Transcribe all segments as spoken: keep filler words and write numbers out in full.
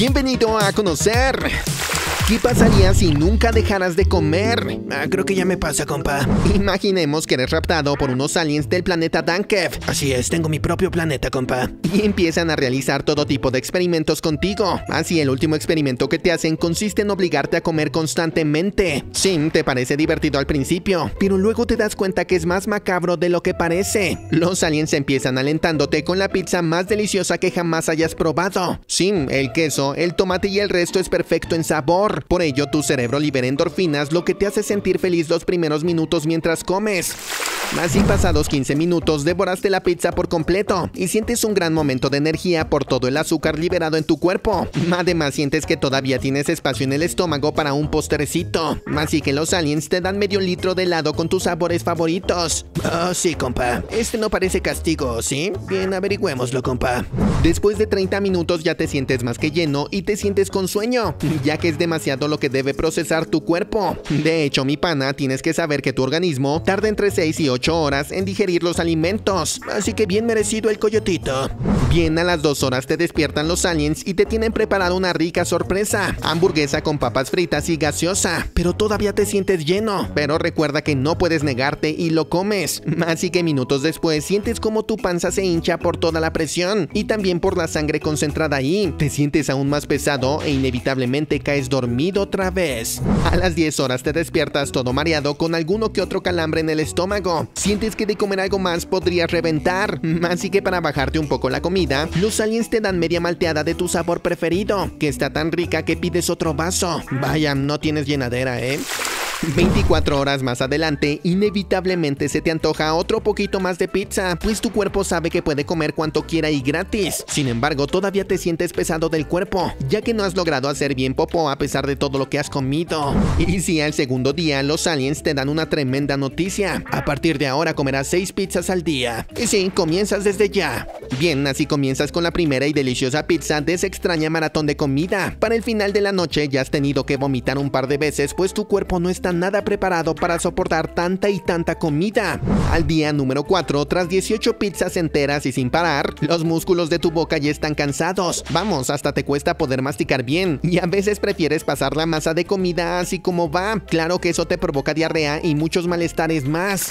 Bienvenido a conocer. ¿Qué pasaría si nunca dejaras de comer? Ah, creo que ya me pasa, compa. Imaginemos que eres raptado por unos aliens del planeta Dankev. Así es, tengo mi propio planeta, compa. Y empiezan a realizar todo tipo de experimentos contigo. Así, el último experimento que te hacen consiste en obligarte a comer constantemente. Sí, te parece divertido al principio, pero luego te das cuenta que es más macabro de lo que parece. Los aliens empiezan alentándote con la pizza más deliciosa que jamás hayas probado. Sí, el queso, el tomate y el resto es perfecto en sabor. Por ello, tu cerebro libera endorfinas, lo que te hace sentir feliz los primeros minutos mientras comes. Así, pasados quince minutos, devoraste la pizza por completo y sientes un gran momento de energía por todo el azúcar liberado en tu cuerpo. Además, sientes que todavía tienes espacio en el estómago para un postrecito. Así que los aliens te dan medio litro de helado con tus sabores favoritos. Oh, sí, compa. Este no parece castigo, ¿sí? Bien, averigüémoslo, compa. Después de treinta minutos ya te sientes más que lleno y te sientes con sueño, ya que es demasiado lo que debe procesar tu cuerpo. De hecho, mi pana, tienes que saber que tu organismo tarda entre seis y ocho horas en digerir los alimentos, así que bien merecido el coyotito. Bien, a las dos horas te despiertan los aliens y te tienen preparado una rica sorpresa: hamburguesa con papas fritas y gaseosa, pero todavía te sientes lleno. Pero recuerda que no puedes negarte y lo comes, así que minutos después sientes como tu panza se hincha por toda la presión y también por la sangre concentrada ahí. Te sientes aún más pesado e inevitablemente caes dormido otra vez. A las diez horas te despiertas todo mareado con alguno que otro calambre en el estómago. Sientes que de comer algo más podrías reventar, así que para bajarte un poco la comida, los aliens te dan media malteada de tu sabor preferido, que está tan rica que pides otro vaso. Vaya, no tienes llenadera, ¿eh? veinticuatro horas más adelante, inevitablemente se te antoja otro poquito más de pizza, pues tu cuerpo sabe que puede comer cuanto quiera y gratis. Sin embargo, todavía te sientes pesado del cuerpo, ya que no has logrado hacer bien popó a pesar de todo lo que has comido. Y si al segundo día, los aliens te dan una tremenda noticia: a partir de ahora comerás seis pizzas al día. Y sí, comienzas desde ya. Bien, así comienzas con la primera y deliciosa pizza de ese extraña maratón de comida. Para el final de la noche ya has tenido que vomitar un par de veces, pues tu cuerpo no está nada preparado para soportar tanta y tanta comida. Al día número cuatro, tras dieciocho pizzas enteras y sin parar, los músculos de tu boca ya están cansados. Vamos, hasta te cuesta poder masticar bien y a veces prefieres pasar la masa de comida así como va. Claro que eso te provoca diarrea y muchos malestares más.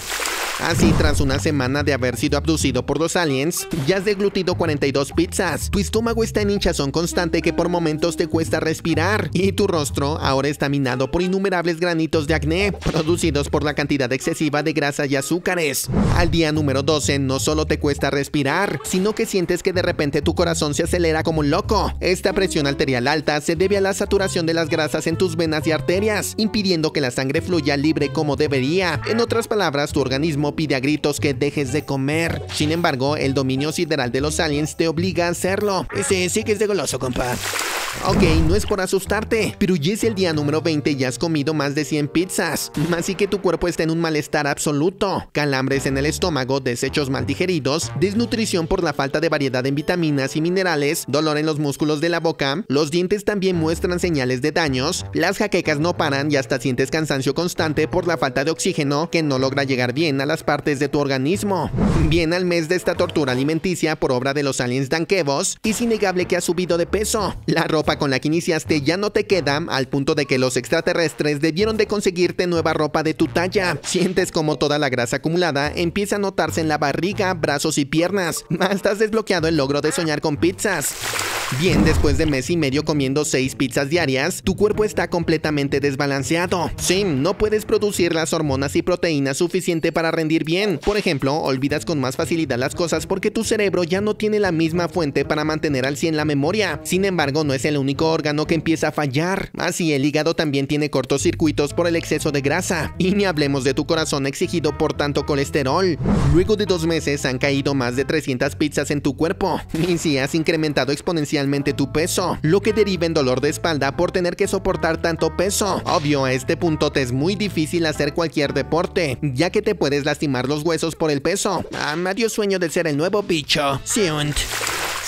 Así, tras una semana de haber sido abducido por los aliens, ya has deglutido cuarenta y dos pizzas. Tu estómago está en hinchazón constante que por momentos te cuesta respirar y tu rostro ahora está minado por innumerables granitos de acné producidos por la cantidad excesiva de grasa y azúcares. Al día número doce, no solo te cuesta respirar, sino que sientes que de repente tu corazón se acelera como un loco. Esta presión arterial alta se debe a la saturación de las grasas en tus venas y arterias, impidiendo que la sangre fluya libre como debería. En otras palabras, tu organismo pide a gritos que dejes de comer. Sin embargo, el dominio sideral de los aliens te obliga a hacerlo. Ese sí que es de goloso, compa. Ok, no es por asustarte, pero ya es el día número veinte y has comido más de cien pizzas. Así que tu cuerpo está en un malestar absoluto: calambres en el estómago, desechos mal digeridos, desnutrición por la falta de variedad en vitaminas y minerales, dolor en los músculos de la boca, los dientes también muestran señales de daños, las jaquecas no paran y hasta sientes cansancio constante por la falta de oxígeno que no logra llegar bien a las partes de tu organismo. Bien, al mes de esta tortura alimenticia por obra de los aliens danquevos, es innegable que has subido de peso. La ropa con la que iniciaste ya no te queda, al punto de que los extraterrestres debieron de conseguirte nueva ropa de tu talla. Sientes como toda la grasa acumulada empieza a notarse en la barriga, brazos y piernas. Hasta has desbloqueado el logro de soñar con pizzas. Bien, después de mes y medio comiendo seis pizzas diarias, tu cuerpo está completamente desbalanceado. Sí, no puedes producir las hormonas y proteínas suficiente para rendir bien. Por ejemplo, olvidas con más facilidad las cosas porque tu cerebro ya no tiene la misma fuente para mantener al cien la memoria. Sin embargo, no es el único órgano que empieza a fallar. Así, el hígado también tiene cortocircuitos por el exceso de grasa. Y ni hablemos de tu corazón exigido por tanto colesterol. Luego de dos meses han caído más de trescientas pizzas en tu cuerpo. Y si has incrementado exponencialmente tu peso, lo que deriva en dolor de espalda por tener que soportar tanto peso. Obvio, a este punto te es muy difícil hacer cualquier deporte, ya que te puedes lastimar los huesos por el peso. Ah, adiós sueño de ser el nuevo bicho. Siunt.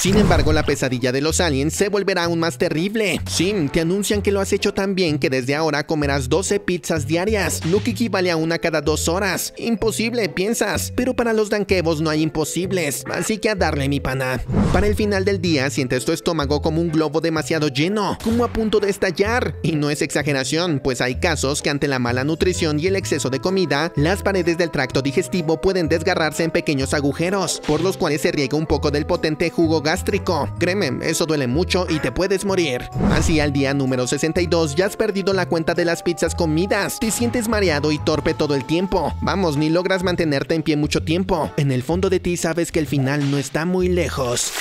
Sin embargo, la pesadilla de los aliens se volverá aún más terrible. Sí, te anuncian que lo has hecho tan bien que desde ahora comerás doce pizzas diarias, lo que equivale a una cada dos horas. Imposible, piensas, pero para los danquevos no hay imposibles, así que a darle, mi pana. Para el final del día sientes tu estómago como un globo demasiado lleno, como a punto de estallar. Y no es exageración, pues hay casos que ante la mala nutrición y el exceso de comida, las paredes del tracto digestivo pueden desgarrarse en pequeños agujeros, por los cuales se riega un poco del potente jugo gástrico. Créeme, eso duele mucho y te puedes morir. Así, al día número sesenta y dos ya has perdido la cuenta de las pizzas comidas, te sientes mareado y torpe todo el tiempo. Vamos, ni logras mantenerte en pie mucho tiempo. En el fondo de ti sabes que el final no está muy lejos.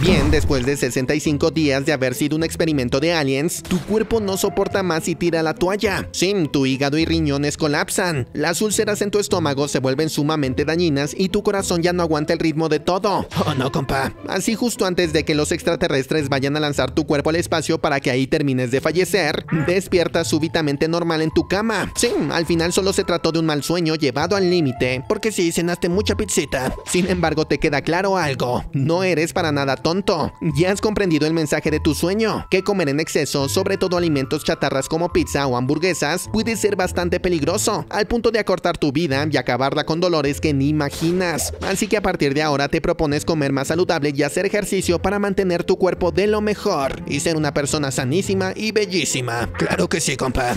Bien, después de sesenta y cinco días de haber sido un experimento de aliens, tu cuerpo no soporta más y tira la toalla. Sí, tu hígado y riñones colapsan, las úlceras en tu estómago se vuelven sumamente dañinas y tu corazón ya no aguanta el ritmo de todo. Oh no, compa. Así, justo antes de que los extraterrestres vayan a lanzar tu cuerpo al espacio para que ahí termines de fallecer, despiertas súbitamente normal en tu cama. Sí, al final solo se trató de un mal sueño llevado al límite, porque sí, cenaste mucha pizzita. Sin embargo, te queda claro algo, no eres para nada tonto. Ya has comprendido el mensaje de tu sueño, que comer en exceso, sobre todo alimentos chatarras como pizza o hamburguesas, puede ser bastante peligroso, al punto de acortar tu vida y acabarla con dolores que ni imaginas. Así que a partir de ahora te propones comer más saludable y hacer ejercicio para mantener tu cuerpo de lo mejor y ser una persona sanísima y bellísima. Claro que sí, compa.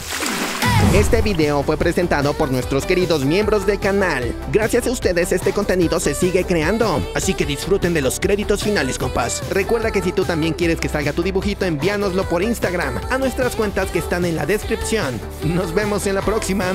Este video fue presentado por nuestros queridos miembros del canal. Gracias a ustedes este contenido se sigue creando, así que disfruten de los créditos finales, compás. Recuerda que si tú también quieres que salga tu dibujito, envíanoslo por Instagram a nuestras cuentas que están en la descripción. Nos vemos en la próxima.